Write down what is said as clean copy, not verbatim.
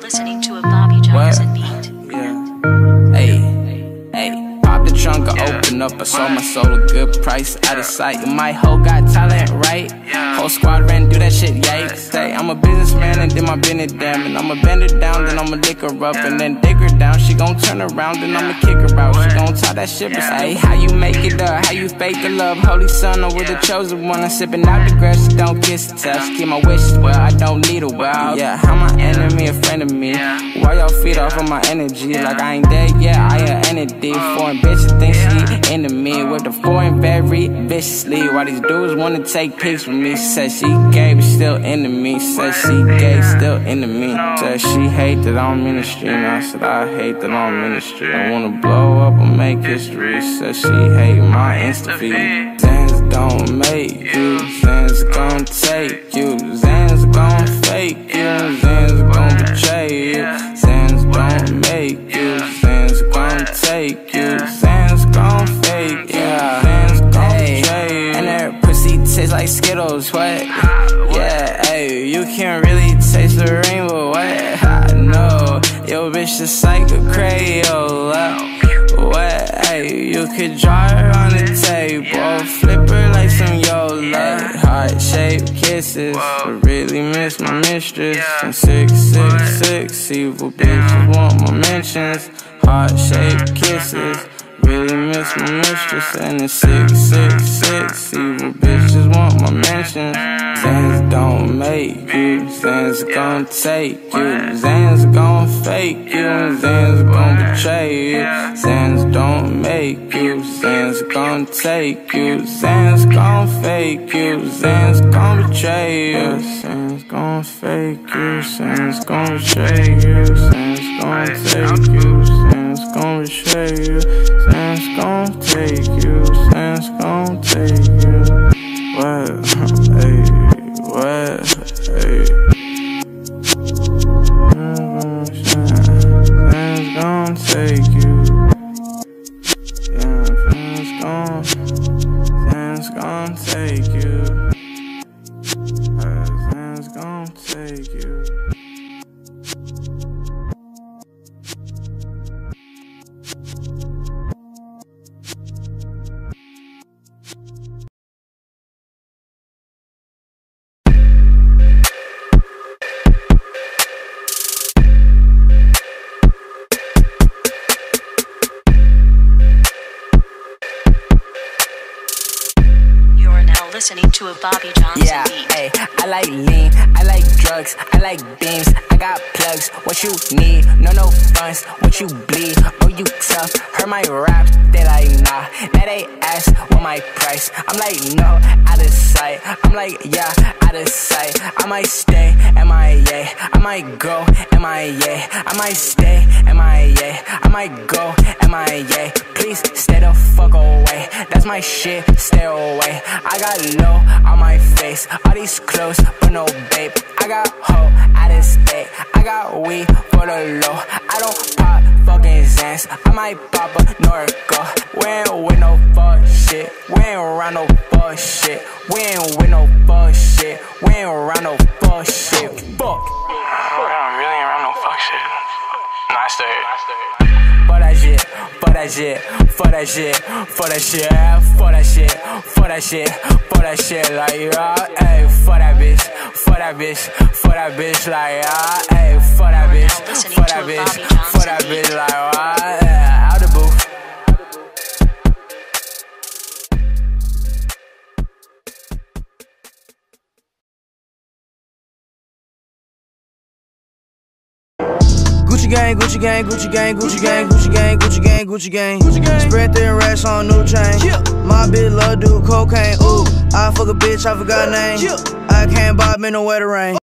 Listening to a Bobby Johnson beat. Yeah. Hey, pop the trunk, I open up. I sold my soul a good price, out of sight. My hoe got talent, right? Whole squad ran, do that shit, yikes. Hey, I'm a businessman and then my business damn. And I'ma bend her down, then I'ma lick her up. And then dig her down, she gon' turn around, then I'ma kick her out. She gon' talk that shit, but hey, how you make it up? How you fake the love? Holy son, I'm with the chosen one. I'm sippin' out the grass, she don't kiss the touch. Keep my wishes, well, I don't need a wow. Yeah, how my enemy a friend of me? Why y'all feed off of my energy? Like I ain't dead yet, I an entity. Foreign bitches think she into me with the foreign very viciously. Why these dudes wanna take pics with me? Said she gay, but still into me. Said she gay, still into me. Said she hate that I'm in the street. And I said I hate that I'm in the street. I wanna blow up and make history. Said she hate my Insta feed. Zans don't make you, Zans gon' take you, Zans gon' fake you, Zans gon' betray you, Zans don't make you, Zans gon' take you, Zans gon' fake you, Zans gon' betray you. And their pussy tastes like Skittles, what? Yeah, ayy, you can't really taste the rainbow, what? I know, yo bitch just like a Crayola, what? Ayy, you could draw her on the table, flip her like some Yola. Heart-shaped kisses, I really miss my mistress. I'm 666, evil bitches want my mentions. Heart-shaped kisses, really miss my mistress. And it's 666, evil bitches want my mentions. Zans don't make you, Zans gon' take you, Zans gon' fake you, Zans gon' betray you. Zans don't make you, Zans gon' take you, Zans gon' fake you, Zans gon' betray you. Zans gon' fake you, Zans gon' betray you, Zans gon' take you, Zans gon' betray you, Zans gon' take you, Zans gon' take you. What, hey. Take you, yeah, Zans gon' take you, Zans gon' take you. Listening to a Bobby Johnson beat. Hey, I like lean, I like drugs, I like beams, I got plugs. What you need? No funds. What you bleed? Oh, you tough. Heard my raps, they like nah. Now they ask what my price. I'm like no, out of sight. I'm like yeah, out of sight. I might stay, MIA. I might go, MIA. I might stay, MIA. I might go, MIA. Please stay the fuck away. That's my shit. Stay away. I got low on my face, all these clothes, but no babe. I got hoe out of state, I got weed for the low. I don't pop fucking Zans, I might pop a Norco. We ain't with no fuck shit, we ain't around no fuck shit, we ain't with no fuck shit, we ain't around no fuck shit. Fuck. We're not really around no fuck shit. Nice dude. For that shit, for that shit, for that shit, for that shit, for that shit, for that shit, for that shit, like ayy, for that bitch, for that bitch, for that bitch, like ayy, for that bitch, for that bitch, for that bitch, like out the booth. Gucci gang, Gucci gang, Gucci gang, Gucci gang, Gucci gang, Gucci gang, Gucci gang, Gucci gang. Spread thin racks on new chain. My bitch love do cocaine. Ooh, I fuck a bitch, I forgot name. I can't buy me no wedding ring.